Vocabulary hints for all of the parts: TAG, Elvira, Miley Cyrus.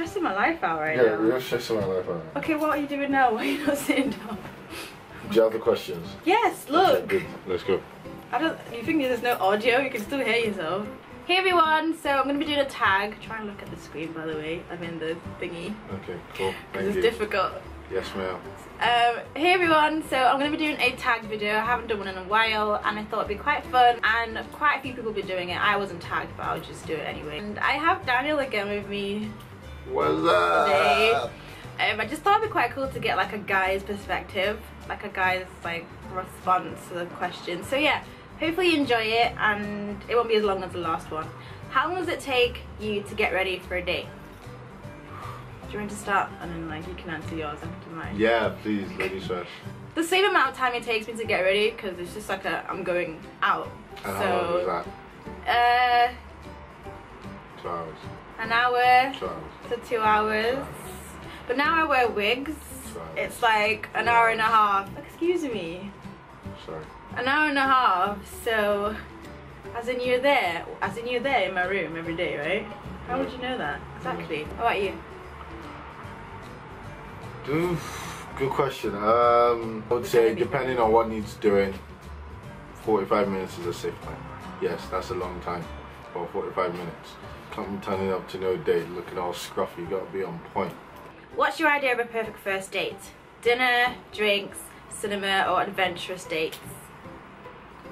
stressing my life out right now. Yeah, you're stressing my life out. Okay, what are you doing now? Why are you not sitting down? Do you have the questions? Yes, look. Okay, let's go. You think there's no audio? You can still hear yourself. Hey everyone, so I'm going to be doing a tag. Try and look at the screen, by the way. I'm in the thingy. Okay, cool. Because it's difficult. Yes, ma'am. Hey everyone, so I'm going to be doing a tag video. I haven't done one in a while and I thought it'd be quite fun, and quite a few people be doing it. I wasn't tagged, but I'll just do it anyway. And I have Daniel again with me. What's up? Today. I just thought it'd be quite cool to get like a guy's perspective, like a guy's like response to the question. So yeah, hopefully you enjoy it and it won't be as long as the last one. How long does it take you to get ready for a date? Do you want to start and then like you can answer yours after mine? Yeah, please, ladies first. The same amount of time it takes me to get ready, because it's just like I'm going out. And so, how long is that? 2 hours. An hour 2 hours. To 2 hours. 2 hours. But now I wear wigs. It's like an hour and a half. Excuse me. Sorry. An hour and a half. So, as in you're there in my room every day, right? How would you know that exactly? How about you? Oof, good question. I would say, depending on what needs doing, 45 minutes is a safe time. Yes, that's a long time, or 45 minutes. Can't be turning up to no date looking all scruffy. You gotta be on point. What's your idea of a perfect first date? Dinner, drinks, cinema, or adventurous dates?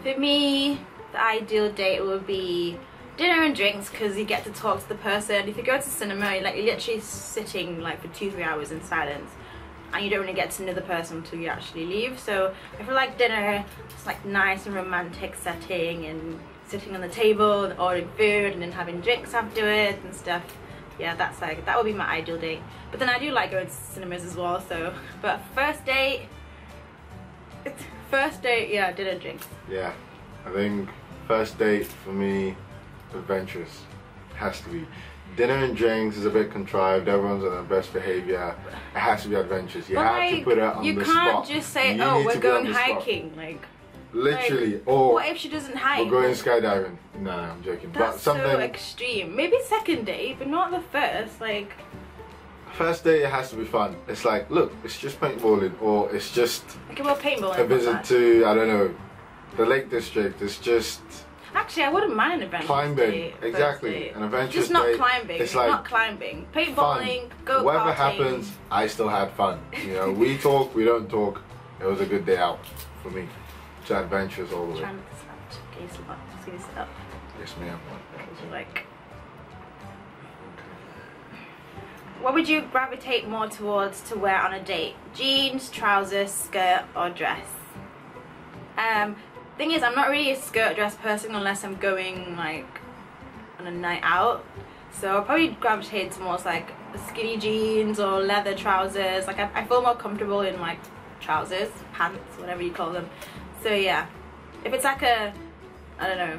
For me, the ideal date would be dinner and drinks, because you get to talk to the person. If you go to cinema, you're literally sitting like for 2-3 hours in silence, and you don't really get to know the person until you actually leave. So I feel like dinner, it's like nice and romantic setting, and sitting on the table and ordering food and then having drinks after it and stuff. Yeah, that's like, that would be my ideal date. But then I do like going to cinemas as well. So, but first date, yeah, dinner and drinks. Yeah, I think first date for me, adventurous, has to be. Dinner and drinks is a bit contrived, everyone's on their best behavior. It has to be adventurous. You but have like, to put it on the spot. You can't just say, you oh, we're going hiking. Like, literally, like, or what if she doesn't hike? We're going skydiving. No, I'm joking. That's but something so extreme. Maybe second date, but not the first. Like, first date, it has to be fun. It's like, look, it's just paintballing, or it's just okay, well, paintballing, a visit to, I don't know, the Lake District. It's just. Actually, I wouldn't mind an adventurous date. Climbing, exactly. An adventurous date. Just not climbing. It's like not climbing. Paintballing, go karting. Whatever happens, I still had fun. You know, we talk, we don't talk. It was a good day out for me. To adventurous all the way. Trying to get this up. Just gonna sit up. Yes, ma'am. Like, what would you gravitate more towards to wear on a date? Jeans, trousers, skirt, or dress? Thing is, I'm not really a skirt dress person unless I'm going like on a night out, so I'll probably gravitate towards like skinny jeans or leather trousers. Like I feel more comfortable in like trousers, pants, whatever you call them. So yeah, if it's like a, I don't know,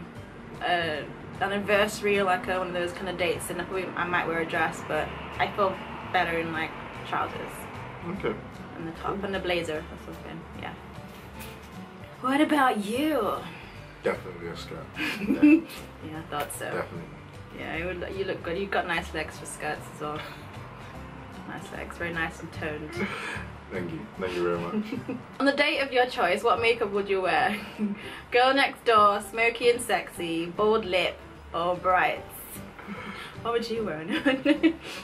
an anniversary or like one of those kind of dates, then I might wear a dress, but I feel better in like trousers. Okay. And the top and the blazer or something. Yeah. What about you? Definitely a skirt. Yeah. Yeah, I thought so. Definitely. Yeah, you look good. You've got nice legs for skirts as well. Nice legs, very nice and toned. Thank you. Thank you very much. On the date of your choice, what makeup would you wear? Girl next door, smoky and sexy, bold lip, or brights? What would you wear?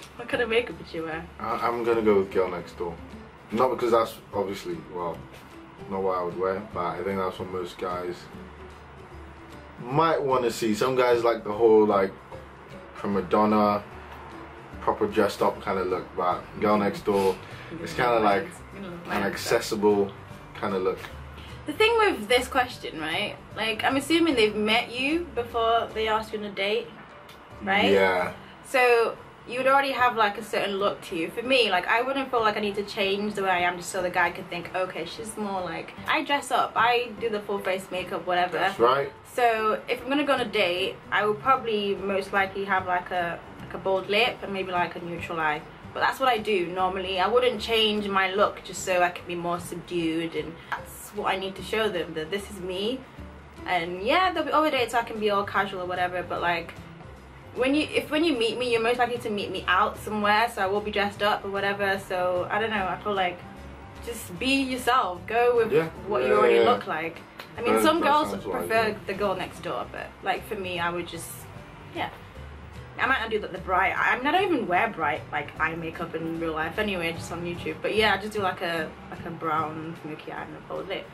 What kind of makeup would you wear? I'm gonna go with girl next door. Not because that's obviously, well, not what I would wear, but I think that's what most guys might want to see. Some guys like the whole like prima donna, proper dressed up kind of look, but girl next door, it's kind of like an accessible kind of look. The thing with this question, right? Like, I'm assuming they've met you before they asked you on a date, right? Yeah. So you would already have like a certain look to you. For me, like I wouldn't feel like I need to change the way I am just so the guy could think, okay, she's more like, I dress up, I do the full face makeup, whatever. That's right. So if I'm gonna go on a date, I will probably most likely have like a bold lip and maybe like a neutral eye. But that's what I do normally. I wouldn't change my look just so I could be more subdued, and that's what I need to show them, that this is me. And yeah, there'll be other dates so I can be all casual or whatever, but like when you meet me, you're most likely to meet me out somewhere, so I will be dressed up or whatever. So I don't know, I feel like just be yourself, go with what you already look like. I mean, some girls prefer the girl next door, but like for me, I would just, yeah, I might not do the bright. I mean, I don't even wear bright like eye makeup in real life anyway, just on YouTube. But yeah, I just do like a brown smoky eye and a bold lip.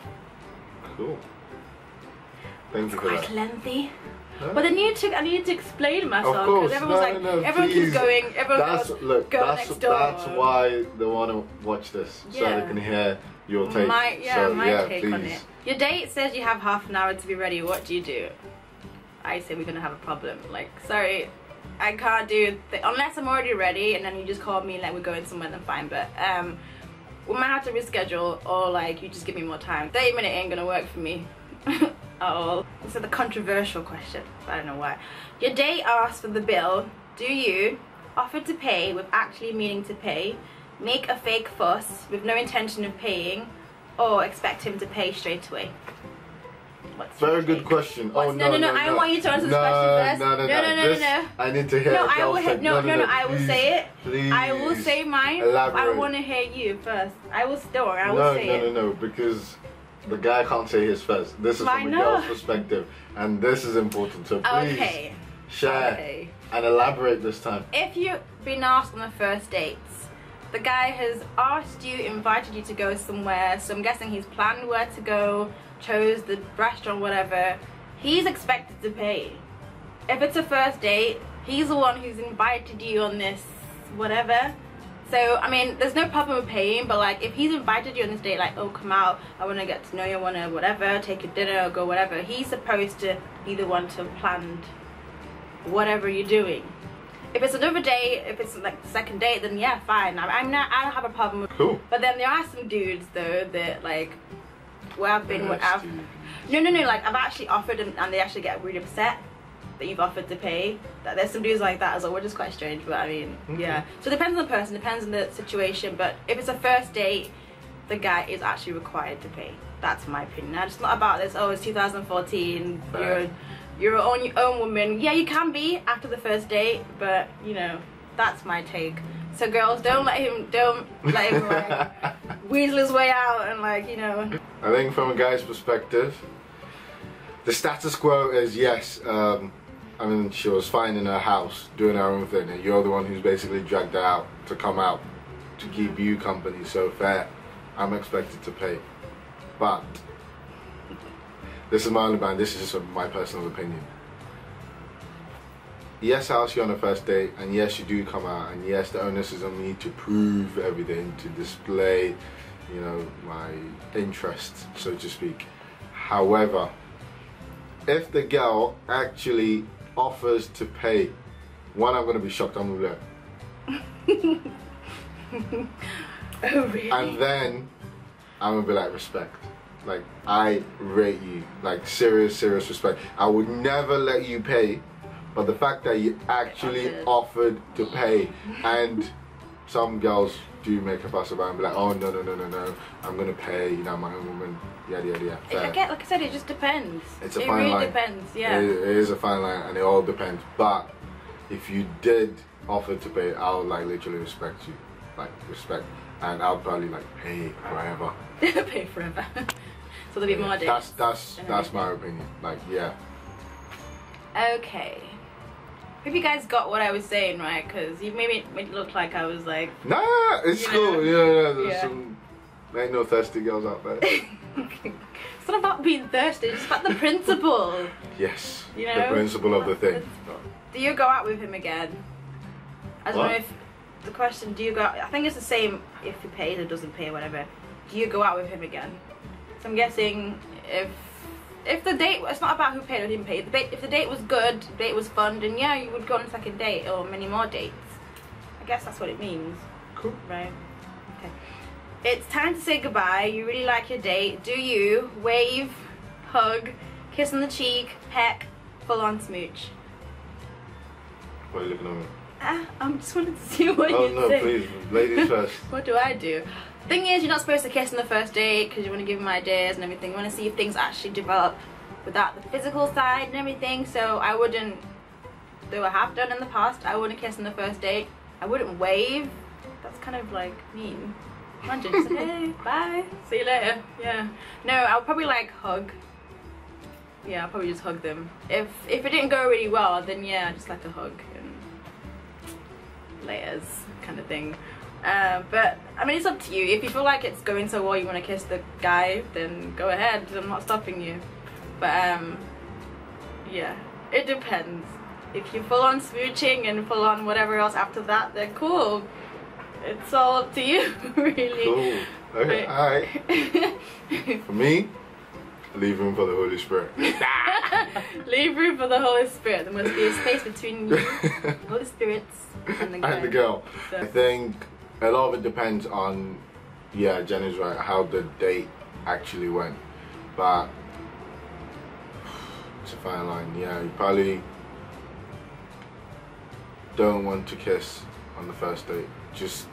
Cool. Thank you for that. Quite lengthy. Huh? But I need to explain myself, because everyone keeps going, that's why they want to watch this, so they can hear your take. My take on it. Your date says you have half an hour to be ready. What do you do? I say we're gonna have a problem. Like, sorry, I can't do unless I'm already ready, and then you just call me like we're going somewhere, then fine. But we might have to reschedule, or like you just give me more time. 30 minutes ain't gonna work for me. At all. So the controversial question, I don't know why. Your date asks for the bill. Do you offer to pay with actually meaning to pay, make a fake fuss with no intention of paying, or expect him to pay straight away? Very good question. Oh, no, I want you to answer this question first. No. I need to hear. I will say it. Please. I will say mine. Elaborate. I want to hear you first. I will say it. No, because the guy can't say his first. This is from a girl's perspective, and this is important. So please share and elaborate this time. If you've been asked on the first date, the guy has asked you, invited you to go somewhere, so I'm guessing he's planned where to go, chose the restaurant, whatever. He's expected to pay. If it's a first date, he's the one who's invited you on this whatever. So, I mean, there's no problem with paying, but like, if he's invited you on this date, like, oh, come out, I want to get to know you, I want to whatever, take a dinner, or go whatever, he's supposed to be the one to plan whatever you're doing. If it's another date, if it's like the second date, then yeah, fine. I don't have a problem with cool. But then there are some dudes, though, that like, where I've been, like, I've actually offered, and they actually get really upset that you've offered to pay. That there's some dudes like that as well, which is quite strange, but I mean, yeah. So it depends on the person, depends on the situation, but if it's a first date, the guy is actually required to pay. That's my opinion. Now, it's not about this, oh, it's 2014, you're on your own woman. Yeah, you can be after the first date, but you know, that's my take. So girls, don't let him like weasel his way out and like, you know. I think from a guy's perspective, the status quo is yes, I mean, she was fine in her house, doing her own thing, and you're the one who's basically dragged her out to come out to keep you company, so fair. I'm expected to pay. But this is my only band, this is just my personal opinion. Yes, I asked you on the first date, and yes, you do come out, and yes, the onus is on me to prove everything, to display, you know, my interest, so to speak. However, if the girl actually offers to pay, one, I'm going to be shocked. I'm going to be like, oh, really? And then I'm going to be like, respect. Like, I rate you. Like, serious, serious respect. I would never let you pay, but the fact that you actually offered to pay, and some girls do make a fuss about it and be like, oh, no, I'm going to pay, you know, my own woman. Yeah. I get, like I said, it just depends. It's a fine line. It really depends, yeah. It is a fine line, and it all depends. But if you did offer to pay, I would like literally respect you, like respect, and I'll probably like pay forever. Pay forever. So there'll be more days. That's my opinion. Like, yeah. Okay. Hope you guys got what I was saying, right? Because you made it look like I was like. Nah, it's cool. Yeah. There ain't no thirsty girls out there. It's not about being thirsty, it's about the principle. Yes, you know? The principle of the thing. Do you go out with him again? I don't know if the question, do you go out, I think it's the same if he pays or doesn't pay or whatever. Do you go out with him again? So I'm guessing if the date, it's not about who paid or didn't pay. If the date was good, the date was fun, then yeah, you would go on a second date or many more dates. I guess that's what it means. Cool. Right. Okay. It's time to say goodbye. You really like your date. Do you wave, hug, kiss on the cheek, peck, full on smooch? Why are you looking at me? I'm just wanted to see what you say. Oh no, please, ladies first. What do I do? Thing is, you're not supposed to kiss on the first date because you want to give him ideas and everything. You want to see if things actually develop without the physical side and everything. So I wouldn't though I have done in the past. I wouldn't kiss on the first date. I wouldn't wave. That's kind of like mean. Imagine just like, hey, bye, see you later. Yeah. No, I'll probably like hug. Yeah, I'll probably just hug them. If it didn't go really well, then yeah, just like a hug and layers kind of thing. But I mean, it's up to you. If you feel like it's going so well, you want to kiss the guy, then go ahead. I'm not stopping you. But yeah, it depends. If you full on smooching and full on whatever else after that, then cool. It's all up to you, really. Cool. Okay, alright. For me, leave room for the Holy Spirit. Leave room for the Holy Spirit. There must be a space between you, Holy Spirits, and the girl. And the girl. So. I think a lot of it depends on, yeah, Jenny's right, how the date actually went. But it's a fine line, yeah. You probably don't want to kiss on the first date, just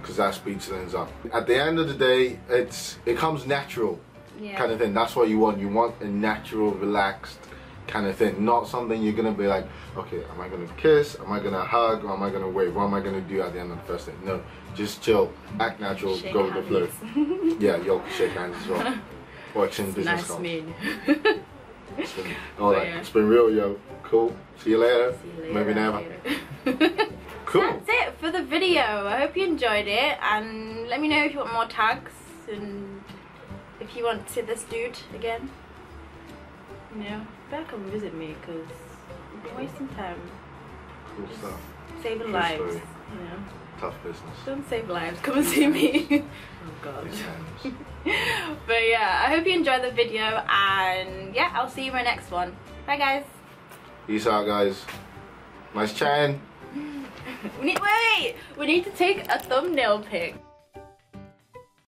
because that speeds things up. At the end of the day, it comes natural. Yeah. Kind of thing. That's what you want. You want a natural, relaxed kind of thing, not something you're gonna be like, okay, am I gonna kiss, am I gonna hug, or am I gonna wave, what am I gonna do at the end of the first date? No, just chill, act natural, shake go with hands. The flow. Yeah, you'll shake hands as well. Watching it's business nice mean. All right, yeah. It's been real, yo. Cool. See you later. See you later. Maybe never. Later. Cool. That's it for the video. I hope you enjoyed it, and let me know if you want more tags and if you want to see this dude again. You know, better come visit me because you've been wasting time. Cool stuff. Saving lives. You know. Tough business. Don't save lives. Come and see me. Oh God. But yeah, I hope you enjoyed the video, and yeah, I'll see you in my next one. Bye guys. Peace out guys. Nice chatting. Wait! We need to take a thumbnail pic.